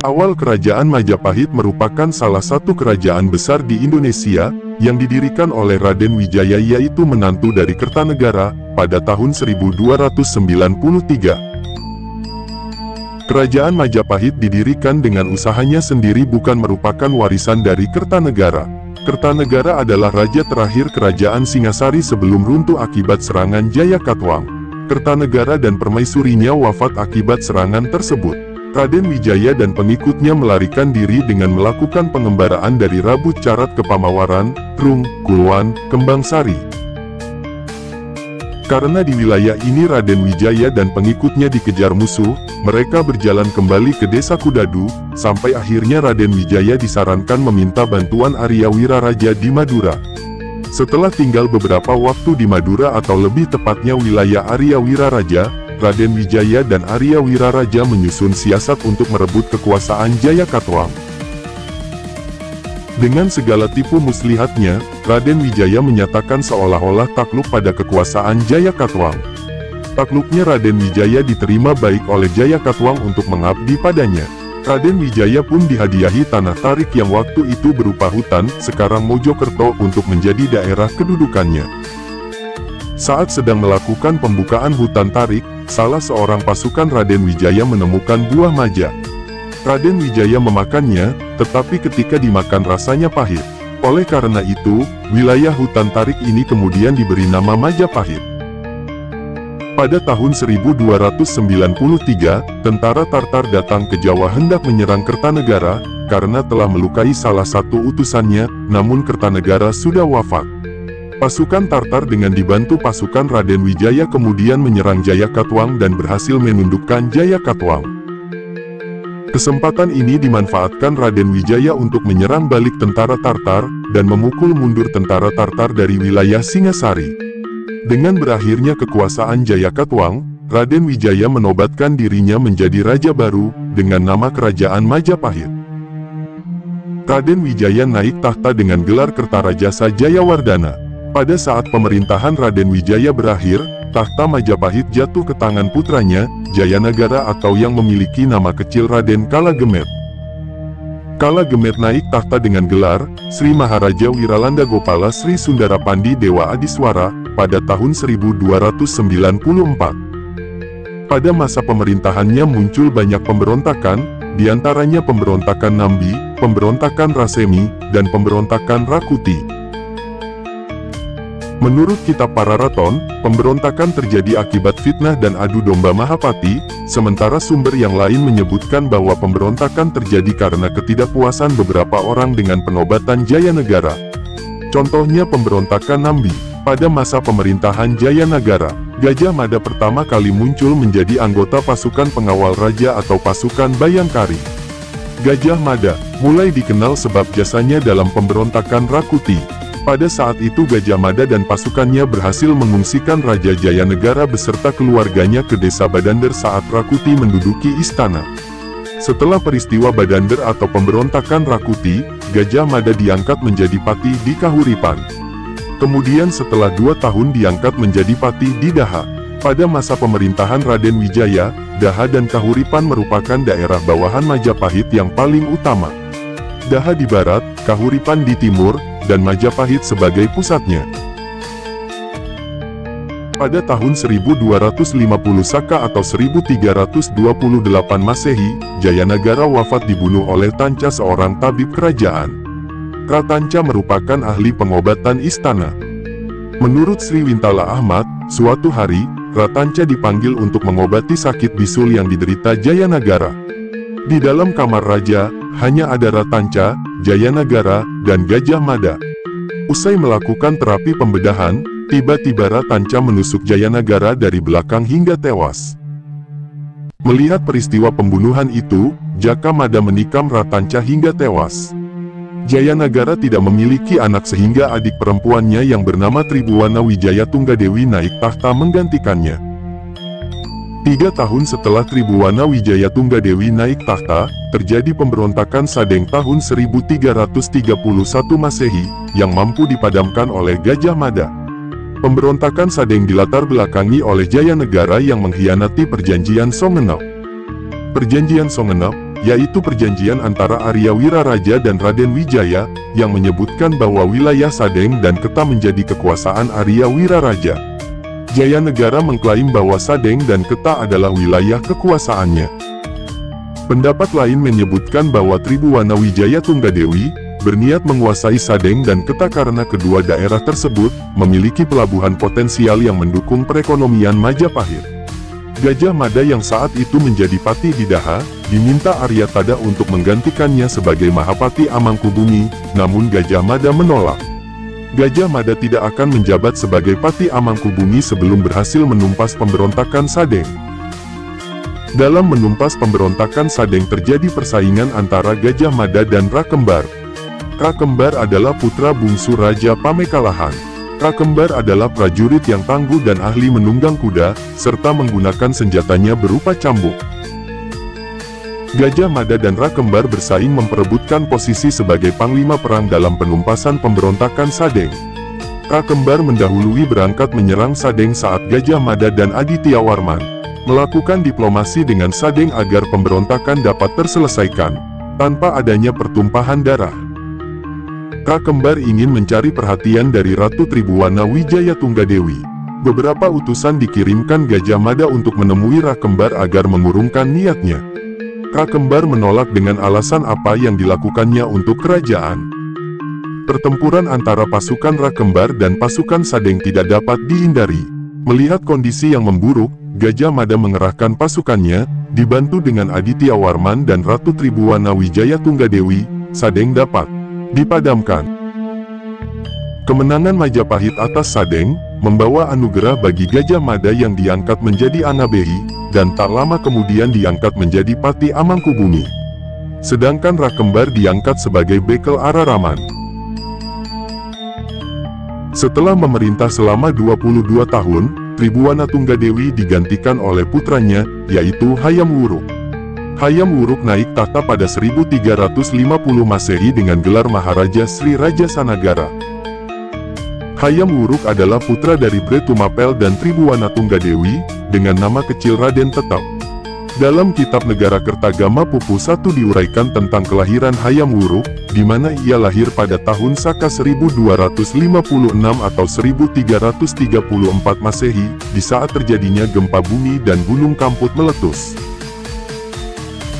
Awal Kerajaan Majapahit merupakan salah satu kerajaan besar di Indonesia, yang didirikan oleh Raden Wijaya yaitu menantu dari Kertanegara, pada tahun 1293. Kerajaan Majapahit didirikan dengan usahanya sendiri bukan merupakan warisan dari Kertanegara. Kertanegara adalah raja terakhir Kerajaan Singasari sebelum runtuh akibat serangan Jayakatwang. Kertanegara dan permaisurinya wafat akibat serangan tersebut. Raden Wijaya dan pengikutnya melarikan diri dengan melakukan pengembaraan dari Rabu Carat ke Pamawaran, Rung, Kulwan, Kembang Sari. Karena di wilayah ini Raden Wijaya dan pengikutnya dikejar musuh, mereka berjalan kembali ke desa Kudadu, sampai akhirnya Raden Wijaya disarankan meminta bantuan Arya Wiraraja di Madura. Setelah tinggal beberapa waktu di Madura atau lebih tepatnya wilayah Arya Wiraraja, Raden Wijaya dan Arya Wiraraja menyusun siasat untuk merebut kekuasaan Jayakatwang. Dengan segala tipu muslihatnya, Raden Wijaya menyatakan seolah-olah takluk pada kekuasaan Jayakatwang. Takluknya Raden Wijaya diterima baik oleh Jayakatwang untuk mengabdi padanya. Raden Wijaya pun dihadiahi tanah tarik yang waktu itu berupa hutan, sekarang Mojokerto, untuk menjadi daerah kedudukannya. Saat sedang melakukan pembukaan hutan tarik, salah seorang pasukan Raden Wijaya menemukan buah maja. Raden Wijaya memakannya, tetapi ketika dimakan rasanya pahit. Oleh karena itu, wilayah hutan tarik ini kemudian diberi nama Majapahit. Pada tahun 1293, tentara Tartar datang ke Jawa hendak menyerang Kertanegara, karena telah melukai salah satu utusannya, namun Kertanegara sudah wafat. Pasukan Tartar dengan dibantu pasukan Raden Wijaya kemudian menyerang Jayakatwang dan berhasil menundukkan Jayakatwang. Kesempatan ini dimanfaatkan Raden Wijaya untuk menyerang balik tentara Tartar, dan memukul mundur tentara Tartar dari wilayah Singasari. Dengan berakhirnya kekuasaan Jayakatwang, Raden Wijaya menobatkan dirinya menjadi raja baru, dengan nama Kerajaan Majapahit. Raden Wijaya naik tahta dengan gelar Kertarajasa Jayawardana. Pada saat pemerintahan Raden Wijaya berakhir, tahta Majapahit jatuh ke tangan putranya, Jayanagara atau yang memiliki nama kecil Raden Kalagemet. Kalagemet naik tahta dengan gelar Sri Maharaja Wiralanda Gopala Sri Sundara Pandi Dewa Adiswara pada tahun 1294. Pada masa pemerintahannya muncul banyak pemberontakan, diantaranya pemberontakan Nambi, pemberontakan Rasemi, dan pemberontakan Rakuti. Menurut kitab Pararaton, pemberontakan terjadi akibat fitnah dan adu domba Mahapati, sementara sumber yang lain menyebutkan bahwa pemberontakan terjadi karena ketidakpuasan beberapa orang dengan penobatan Jayanagara. Contohnya pemberontakan Nambi. Pada masa pemerintahan Jayanagara, Gajah Mada pertama kali muncul menjadi anggota pasukan pengawal raja atau pasukan Bayangkari. Gajah Mada mulai dikenal sebab jasanya dalam pemberontakan Rakuti. Pada saat itu Gajah Mada dan pasukannya berhasil mengungsikan Raja Jayanegara beserta keluarganya ke desa Badander saat Rakuti menduduki istana. Setelah peristiwa Badander atau pemberontakan Rakuti, Gajah Mada diangkat menjadi patih di Kahuripan. Kemudian setelah 2 tahun diangkat menjadi patih di Daha. Pada masa pemerintahan Raden Wijaya, Daha dan Kahuripan merupakan daerah bawahan Majapahit yang paling utama. Daha di barat, Kahuripan di timur, dan Majapahit sebagai pusatnya. Pada tahun 1250 Saka atau 1328 Masehi, Jayanagara wafat dibunuh oleh Tanca seorang tabib kerajaan. Ratanca merupakan ahli pengobatan istana. Menurut Sri Wintala Ahmad, suatu hari, Ratanca dipanggil untuk mengobati sakit bisul yang diderita Jayanagara. Di dalam kamar raja, hanya ada Ratanca, Jayanagara, dan Gajah Mada. Usai melakukan terapi pembedahan, tiba-tiba Ratanca menusuk Jayanagara dari belakang hingga tewas. Melihat peristiwa pembunuhan itu, Jaka Mada menikam Ratanca hingga tewas. Jayanagara tidak memiliki anak sehingga adik perempuannya yang bernama Tribhuwana Wijayatunggadewi naik tahta menggantikannya. 3 tahun setelah Tribhuwana Wijayatunggadewi naik tahta, terjadi pemberontakan Sadeng tahun 1331 Masehi, yang mampu dipadamkan oleh Gajah Mada. Pemberontakan Sadeng dilatar belakangi oleh Jayanegara yang mengkhianati Perjanjian Songenep. Perjanjian Songenep yaitu perjanjian antara Arya Wiraraja dan Raden Wijaya, yang menyebutkan bahwa wilayah Sadeng dan Keta menjadi kekuasaan Arya Wiraraja. Jayanagara mengklaim bahwa Sadeng dan Keta adalah wilayah kekuasaannya. Pendapat lain menyebutkan bahwa Tribhuwana Wijayatunggadewi berniat menguasai Sadeng dan Keta karena kedua daerah tersebut memiliki pelabuhan potensial yang mendukung perekonomian Majapahit. Gajah Mada yang saat itu menjadi patih Idaha, diminta Arya Tada untuk menggantikannya sebagai Mahapati Amangkubumi, namun Gajah Mada menolak. Gajah Mada tidak akan menjabat sebagai patih Amangkubumi sebelum berhasil menumpas pemberontakan Sadeng. Dalam menumpas pemberontakan Sadeng terjadi persaingan antara Gajah Mada dan Rakembar. Rakembar adalah putra bungsu Raja Pamekalahan. Rakembar adalah prajurit yang tangguh dan ahli menunggang kuda, serta menggunakan senjatanya berupa cambuk. Gajah Mada dan Rakembar bersaing memperebutkan posisi sebagai panglima perang dalam penumpasan pemberontakan Sadeng. Rakembar mendahului berangkat menyerang Sadeng saat Gajah Mada dan Adityawarman melakukan diplomasi dengan Sadeng agar pemberontakan dapat terselesaikan tanpa adanya pertumpahan darah. Rakembar ingin mencari perhatian dari Ratu Tribhuwana Wijayatunggadewi. Beberapa utusan dikirimkan Gajah Mada untuk menemui Rakembar agar mengurungkan niatnya. Rakembar menolak dengan alasan apa yang dilakukannya untuk kerajaan. Pertempuran antara pasukan Rakembar dan pasukan Sadeng tidak dapat dihindari. Melihat kondisi yang memburuk, Gajah Mada mengerahkan pasukannya, dibantu dengan Adityawarman dan Ratu Tribhuwana Wijayatunggadewi. Sadeng dapat dipadamkan. Kemenangan Majapahit atas Sadeng membawa anugerah bagi Gajah Mada yang diangkat menjadi Anabehi, dan tak lama kemudian diangkat menjadi Patih Amangkubumi. Sedangkan Rakembar diangkat sebagai Bekel Araraman. Setelah memerintah selama 22 tahun, Tribhuwana Tunggadewi digantikan oleh putranya, yaitu Hayam Wuruk. Hayam Wuruk naik tahta pada 1350 Masehi dengan gelar Maharaja Sri Raja Sanagara. Hayam Wuruk adalah putra dari Bre Tumapel dan Tribhuwana Tunggadewi, dengan nama kecil Raden Tetap. Dalam kitab Negara Kertagama Pupu 1 diuraikan tentang kelahiran Hayam Wuruk, di mana ia lahir pada tahun Saka 1256 atau 1334 Masehi, di saat terjadinya gempa bumi dan gunung Kamput meletus.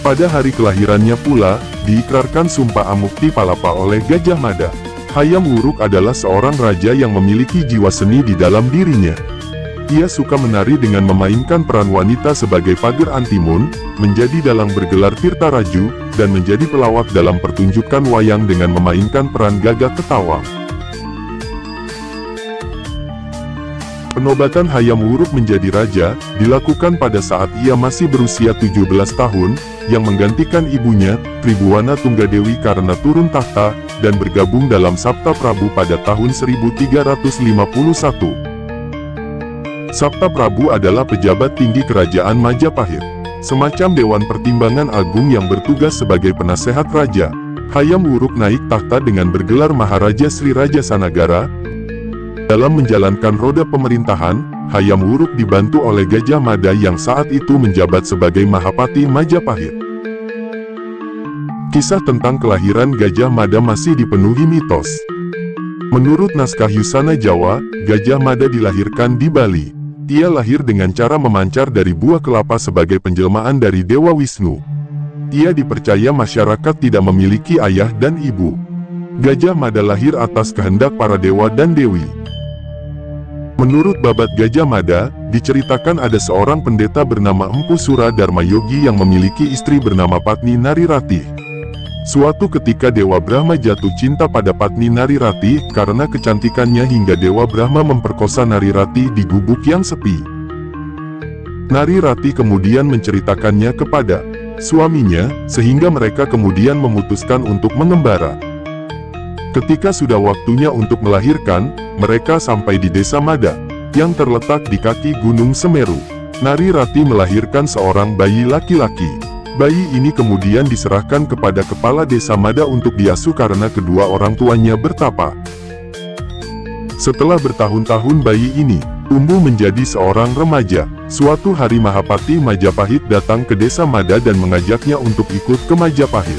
Pada hari kelahirannya pula, diikrarkan Sumpah Amukti Palapa oleh Gajah Mada. Hayam Wuruk adalah seorang raja yang memiliki jiwa seni di dalam dirinya. Ia suka menari dengan memainkan peran wanita sebagai pager antimun, menjadi dalang bergelar Tirta Raju, dan menjadi pelawak dalam pertunjukan wayang dengan memainkan peran Gagak Ketawang. Penobatan Hayam Wuruk menjadi raja dilakukan pada saat ia masih berusia 17 tahun, yang menggantikan ibunya, Tribhuwana Tunggadewi karena turun tahta, dan bergabung dalam Sapta Prabu pada tahun 1351. Sapta Prabu adalah pejabat tinggi kerajaan Majapahit, semacam Dewan Pertimbangan Agung yang bertugas sebagai penasehat raja. Hayam Wuruk naik tahta dengan bergelar Maharaja Sri Raja Sanagara. Dalam menjalankan roda pemerintahan, Hayam Wuruk dibantu oleh Gajah Mada yang saat itu menjabat sebagai Mahapati Majapahit. Kisah tentang kelahiran Gajah Mada masih dipenuhi mitos. Menurut naskah Yusana Jawa, Gajah Mada dilahirkan di Bali. Ia lahir dengan cara memancar dari buah kelapa sebagai penjelmaan dari Dewa Wisnu. Ia dipercaya masyarakat tidak memiliki ayah dan ibu. Gajah Mada lahir atas kehendak para dewa dan dewi. Menurut Babat Gajah Mada, diceritakan ada seorang pendeta bernama Empu Sura Dharma Yogi yang memiliki istri bernama Patni Narirati. Suatu ketika Dewa Brahma jatuh cinta pada Patni Narirati karena kecantikannya hingga Dewa Brahma memperkosa Narirati di gubuk yang sepi. Narirati kemudian menceritakannya kepada suaminya, sehingga mereka kemudian memutuskan untuk mengembara. Ketika sudah waktunya untuk melahirkan, mereka sampai di desa Mada, yang terletak di kaki Gunung Semeru. Narirati melahirkan seorang bayi laki-laki. Bayi ini kemudian diserahkan kepada kepala desa Mada untuk diasuh karena kedua orang tuanya bertapa. Setelah bertahun-tahun bayi ini tumbuh menjadi seorang remaja. Suatu hari Mahapati Majapahit datang ke desa Mada dan mengajaknya untuk ikut ke Majapahit.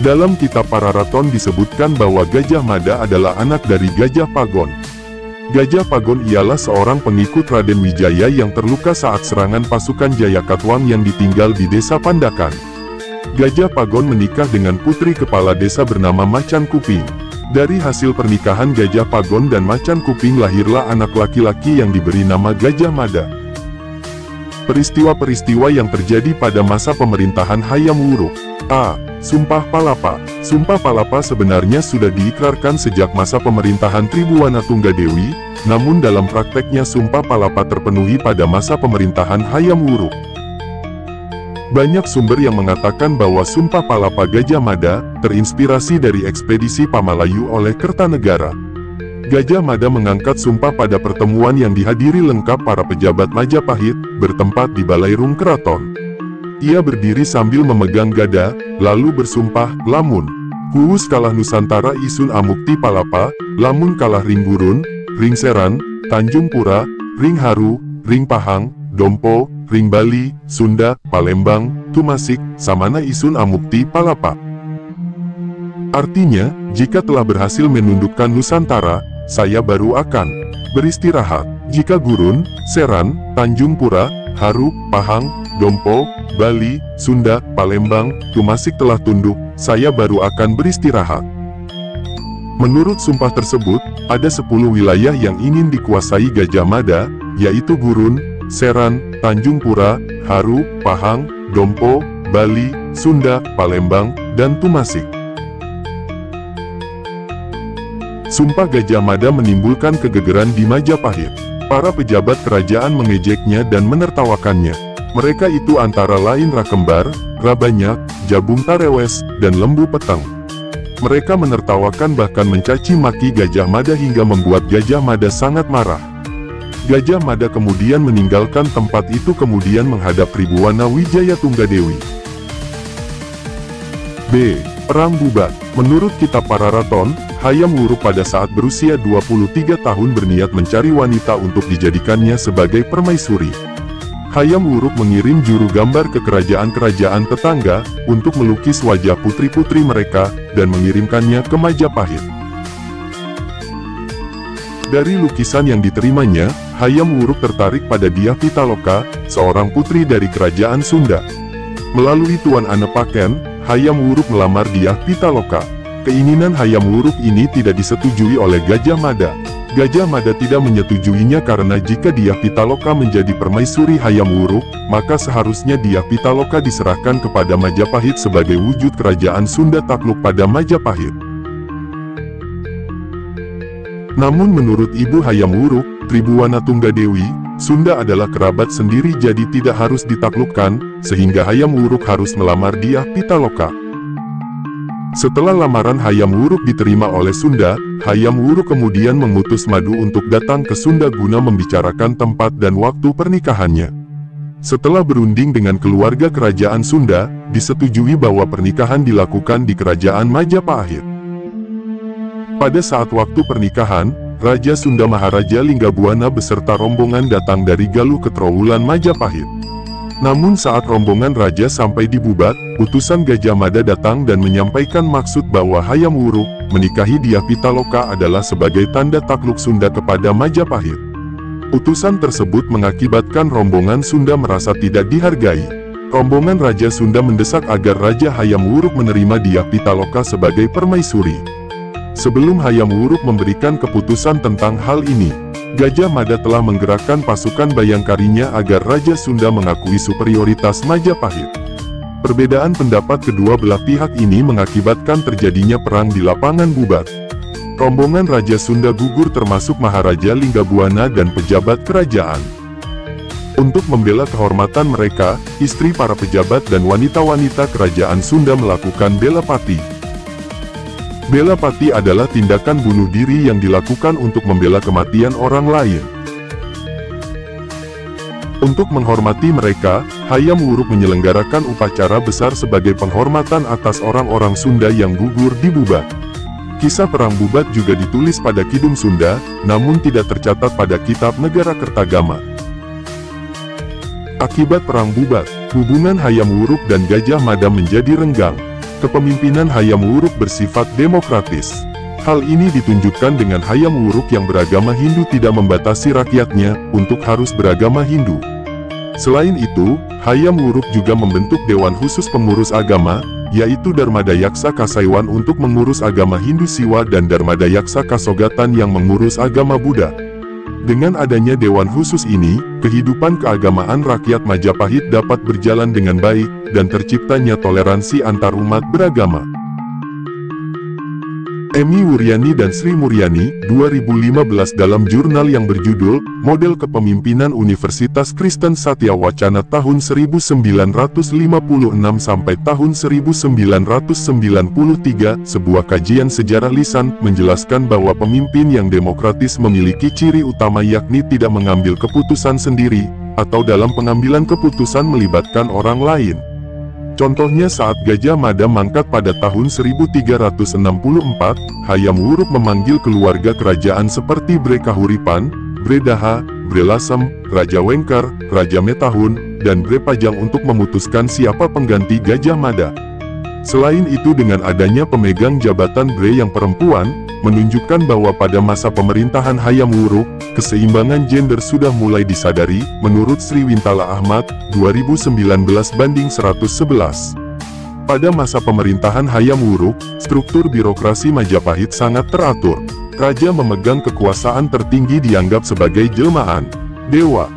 Dalam kitab Pararaton disebutkan bahwa Gajah Mada adalah anak dari Gajah Pagon. Gajah Pagon ialah seorang pengikut Raden Wijaya yang terluka saat serangan pasukan Jayakatwang yang ditinggal di desa Pandakan. Gajah Pagon menikah dengan putri kepala desa bernama Macan Kuping. Dari hasil pernikahan Gajah Pagon dan Macan Kuping lahirlah anak laki-laki yang diberi nama Gajah Mada. Peristiwa-peristiwa yang terjadi pada masa pemerintahan Hayam Wuruk. A. Sumpah Palapa. Sumpah Palapa sebenarnya sudah diikrarkan sejak masa pemerintahan Tribhuwana Tunggadewi, namun dalam prakteknya Sumpah Palapa terpenuhi pada masa pemerintahan Hayam Wuruk. Banyak sumber yang mengatakan bahwa Sumpah Palapa Gajah Mada terinspirasi dari ekspedisi Pamalayu oleh Kertanegara. Gajah Mada mengangkat sumpah pada pertemuan yang dihadiri lengkap para pejabat Majapahit, bertempat di Balai Rung Keraton. Ia berdiri sambil memegang gada, lalu bersumpah, "Lamun huus kalah Nusantara isun amukti palapa, lamun kalah Ringgurun, Ringseran, Tanjung Pura, Ringharu, Ringpahang, Dompo, Ring Bali, Sunda, Palembang, Tumasik, samana isun amukti palapa." Artinya, jika telah berhasil menundukkan Nusantara, saya baru akan beristirahat. Jika Gurun, Seran, Tanjung Pura, Haru, Pahang, Dompo, Bali, Sunda, Palembang, Tumasik telah tunduk, saya baru akan beristirahat. Menurut sumpah tersebut, ada 10 wilayah yang ingin dikuasai Gajah Mada, yaitu Gurun, Seran, Tanjung Pura, Haru, Pahang, Dompo, Bali, Sunda, Palembang, dan Tumasik. Sumpah Gajah Mada menimbulkan kegegeran di Majapahit. Para pejabat kerajaan mengejeknya dan menertawakannya. Mereka itu antara lain Rakembar, Rabanyak, Jabung Tarewes, dan Lembu Peteng. Mereka menertawakan bahkan mencaci maki Gajah Mada hingga membuat Gajah Mada sangat marah. Gajah Mada kemudian meninggalkan tempat itu kemudian menghadap Tribhuwana Wijayatunggadewi. B. Perang Bubat. Menurut kitab Pararaton, Hayam Wuruk pada saat berusia 23 tahun berniat mencari wanita untuk dijadikannya sebagai permaisuri. Hayam Wuruk mengirim juru gambar ke kerajaan-kerajaan tetangga untuk melukis wajah putri-putri mereka dan mengirimkannya ke Majapahit. Dari lukisan yang diterimanya, Hayam Wuruk tertarik pada Dyah Pitaloka, seorang putri dari kerajaan Sunda. Melalui Tuan Anapaken, Hayam Wuruk melamar Dyah Pitaloka. Keinginan Hayam Wuruk ini tidak disetujui oleh Gajah Mada. Gajah Mada tidak menyetujuinya karena jika Dyah Pitaloka menjadi permaisuri Hayam Wuruk, maka seharusnya Dyah Pitaloka diserahkan kepada Majapahit sebagai wujud kerajaan Sunda takluk pada Majapahit. Namun menurut ibu Hayam Wuruk, Tribhuwana Tunggadewi, Sunda adalah kerabat sendiri jadi tidak harus ditaklukkan, sehingga Hayam Wuruk harus melamar Dyah Pitaloka. Setelah lamaran Hayam Wuruk diterima oleh Sunda, Hayam Wuruk kemudian mengutus Madu untuk datang ke Sunda guna membicarakan tempat dan waktu pernikahannya. Setelah berunding dengan keluarga kerajaan Sunda, disetujui bahwa pernikahan dilakukan di kerajaan Majapahit. Pada saat waktu pernikahan, Raja Sunda Maharaja Linggabuana beserta rombongan datang dari Galuh ke Trowulan Majapahit. Namun saat rombongan raja sampai di Bubat, utusan Gajah Mada datang dan menyampaikan maksud bahwa Hayam Wuruk menikahi Dyah Pitaloka adalah sebagai tanda takluk Sunda kepada Majapahit. Utusan tersebut mengakibatkan rombongan Sunda merasa tidak dihargai. Rombongan raja Sunda mendesak agar Raja Hayam Wuruk menerima Dyah Pitaloka sebagai permaisuri. Sebelum Hayam Wuruk memberikan keputusan tentang hal ini, Gajah Mada telah menggerakkan pasukan bayangkarinya agar Raja Sunda mengakui superioritas Majapahit. Perbedaan pendapat kedua belah pihak ini mengakibatkan terjadinya perang di lapangan Bubat. Rombongan Raja Sunda gugur termasuk Maharaja Linggabuana dan pejabat kerajaan. Untuk membela kehormatan mereka, istri para pejabat dan wanita-wanita kerajaan Sunda melakukan bela pati. Bela pati adalah tindakan bunuh diri yang dilakukan untuk membela kematian orang lain. Untuk menghormati mereka, Hayam Wuruk menyelenggarakan upacara besar sebagai penghormatan atas orang-orang Sunda yang gugur di Bubat. Kisah Perang Bubat juga ditulis pada Kidung Sunda, namun tidak tercatat pada kitab Negara Kertagama. Akibat Perang Bubat, hubungan Hayam Wuruk dan Gajah Mada menjadi renggang. Kepemimpinan Hayam Wuruk bersifat demokratis. Hal ini ditunjukkan dengan Hayam Wuruk yang beragama Hindu tidak membatasi rakyatnya untuk harus beragama Hindu. Selain itu, Hayam Wuruk juga membentuk Dewan Khusus Pengurus Agama, yaitu Dharmadayaksa Kasaiwan untuk mengurus agama Hindu Siwa dan Dharmadayaksa Kasogatan yang mengurus agama Buddha. Dengan adanya Dewan Khusus ini, kehidupan keagamaan rakyat Majapahit dapat berjalan dengan baik, dan terciptanya toleransi antarumat beragama. Emy Wuryani dan Sri Muryani, 2015 dalam jurnal yang berjudul, Model Kepemimpinan Universitas Kristen Satya Wacana tahun 1956 sampai tahun 1993, sebuah kajian sejarah lisan, menjelaskan bahwa pemimpin yang demokratis memiliki ciri utama yakni tidak mengambil keputusan sendiri, atau dalam pengambilan keputusan melibatkan orang lain. Contohnya saat Gajah Mada mangkat pada tahun 1364, Hayam Wuruk memanggil keluarga kerajaan seperti Bre Kahuripan, Bre Daha, Bre Lasem, Raja Wengker, Raja Metahun, dan Bre Pajang untuk memutuskan siapa pengganti Gajah Mada. Selain itu dengan adanya pemegang jabatan Bre yang perempuan, menunjukkan bahwa pada masa pemerintahan Hayam Wuruk, keseimbangan gender sudah mulai disadari, menurut Sri Wintala Ahmad, 2019/111. Pada masa pemerintahan Hayam Wuruk, struktur birokrasi Majapahit sangat teratur. Raja memegang kekuasaan tertinggi dianggap sebagai jelmaan dewa.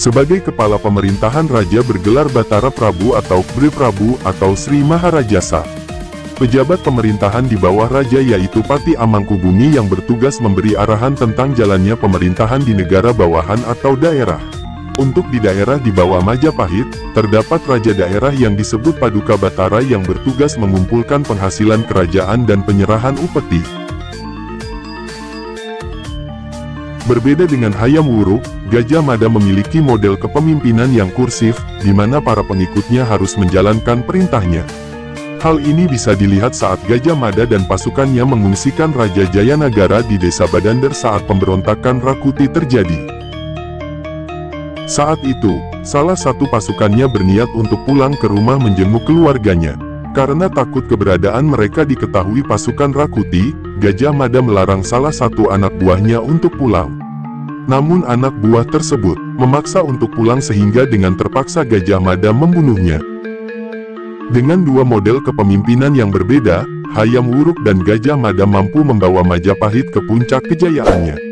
Sebagai kepala pemerintahan raja bergelar Batara Prabu atau Bre Prabu atau Sri Maharajasa. Pejabat pemerintahan di bawah raja yaitu Pati Amangkubumi yang bertugas memberi arahan tentang jalannya pemerintahan di negara bawahan atau daerah. Untuk di daerah di bawah Majapahit, terdapat raja daerah yang disebut Paduka Batara yang bertugas mengumpulkan penghasilan kerajaan dan penyerahan upeti. Berbeda dengan Hayam Wuruk, Gajah Mada memiliki model kepemimpinan yang kursif, di mana para pengikutnya harus menjalankan perintahnya. Hal ini bisa dilihat saat Gajah Mada dan pasukannya mengungsikan Raja Jayanagara di Desa Badander saat pemberontakan Rakuti terjadi. Saat itu, salah satu pasukannya berniat untuk pulang ke rumah menjenguk keluarganya. Karena takut keberadaan mereka diketahui pasukan Rakuti, Gajah Mada melarang salah satu anak buahnya untuk pulang. Namun anak buah tersebut memaksa untuk pulang sehingga dengan terpaksa Gajah Mada membunuhnya. Dengan dua model kepemimpinan yang berbeda, Hayam Wuruk dan Gajah Mada mampu membawa Majapahit ke puncak kejayaannya.